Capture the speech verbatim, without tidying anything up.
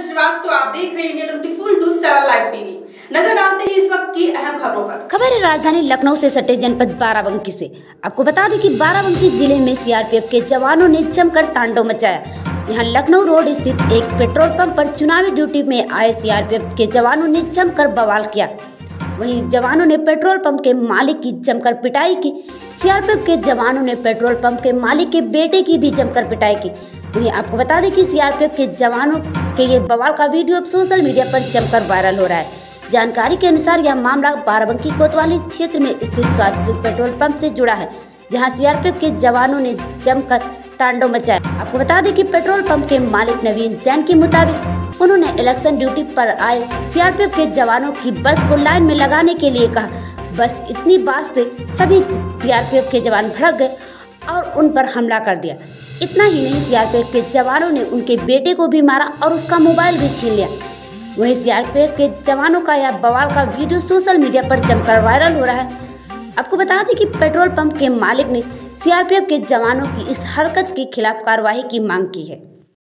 सुनील श्रीवास्तव, आप देख रहे हैं twenty four by seven live TV. नजर डालते हैं इस वक्त की अहम खबरों पर। खबर है राजधानी लखनऊ से सटे जनपद बाराबंकी से। आपको बता दें कि बाराबंकी जिले में सीआरपीएफ के जवानों ने जमकर तांडव मचाया। यहाँ लखनऊ रोड स्थित एक पेट्रोल पंप पर चुनावी ड्यूटी में आए सीआरपीएफ के जवानों ने जमकर बवाल किया। वहीं जवानों ने पेट्रोल पंप के मालिक की जमकर पिटाई की। सीआरपीएफ के जवानों ने पेट्रोल पंप के मालिक के बेटे की भी जमकर पिटाई की। वहीं आपको बता दें कि सीआरपीएफ के जवानों के ये बवाल का वीडियो अब सोशल मीडिया पर जमकर वायरल हो रहा है। जानकारी के अनुसार यह मामला बाराबंकी कोतवाली क्षेत्र में स्थित स्वास्थ्य पेट्रोल पंप से जुड़ा है, जहाँ सीआरपीएफ के जवानों ने जमकर तांडव मचाया। आपको बता दें कि पेट्रोल पंप के मालिक नवीन जैन के मुताबिक उन्होंने इलेक्शन ड्यूटी पर आए सीआरपीएफ के जवानों की बस को लाइन में लगाने के लिए कहा। बस इतनी बात से सभी सीआरपीएफ के जवान भड़क गए और उन पर हमला कर दिया। इतना ही नहीं, सीआरपीएफ के जवानों ने उनके बेटे को भी मारा और उसका मोबाइल भी छीन लिया। वहीं सीआरपीएफ के जवानों का यह बवाल का वीडियो सोशल मीडिया पर जमकर वायरल हो रहा है। आपको बता दें कि पेट्रोल पंप के मालिक ने सीआरपीएफ के जवानों की इस हरकत के खिलाफ कार्रवाई की मांग की है।